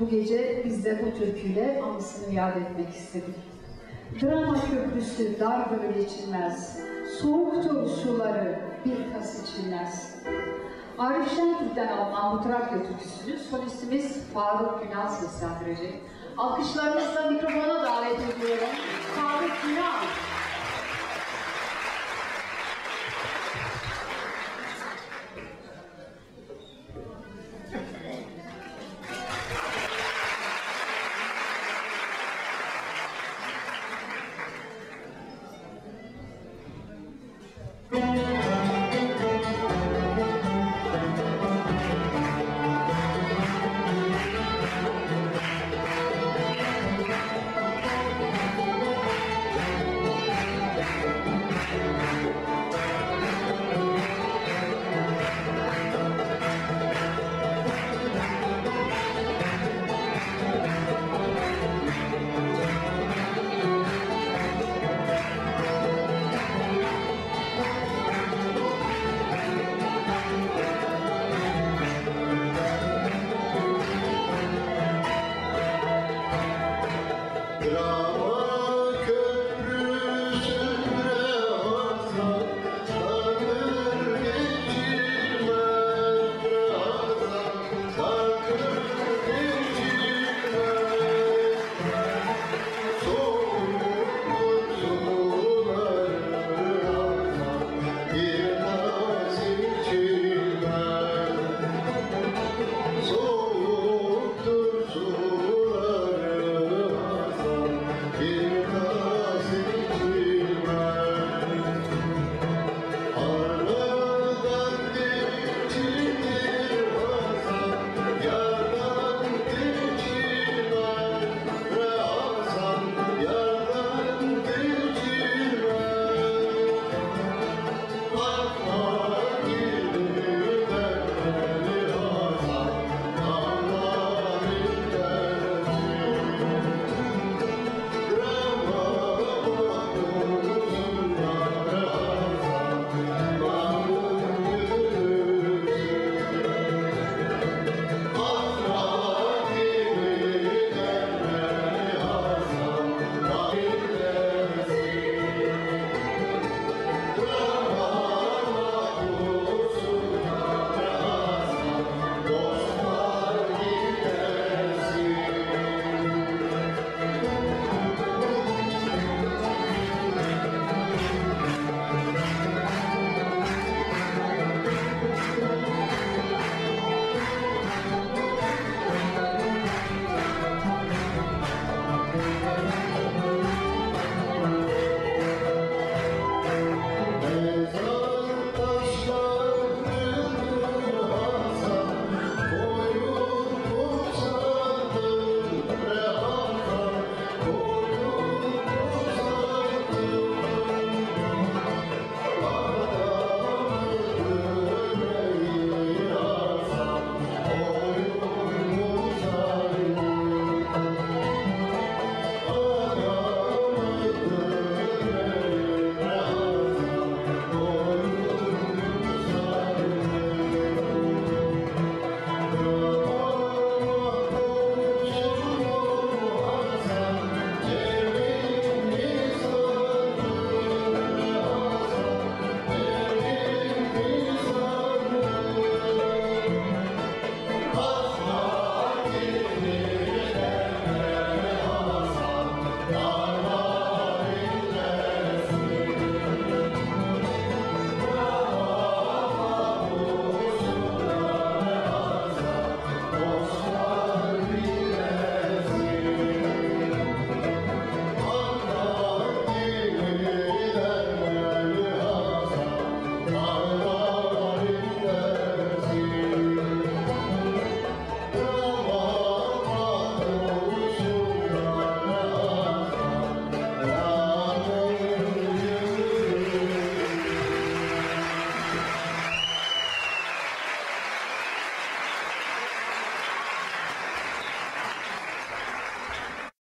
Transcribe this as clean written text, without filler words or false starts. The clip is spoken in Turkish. Bu gece biz de bu türküyle anısını yad etmek istedik. Drama köprüsü dar gönül geçilmez, soğuktur suları bir tas içilmez. Arif Şenetlik'ten alınan bu Trakya türküsünü solistimiz Faruk Günal seslendirecek. Alkışlarınızla mikrofona davet ediyorum. Faruk Günal.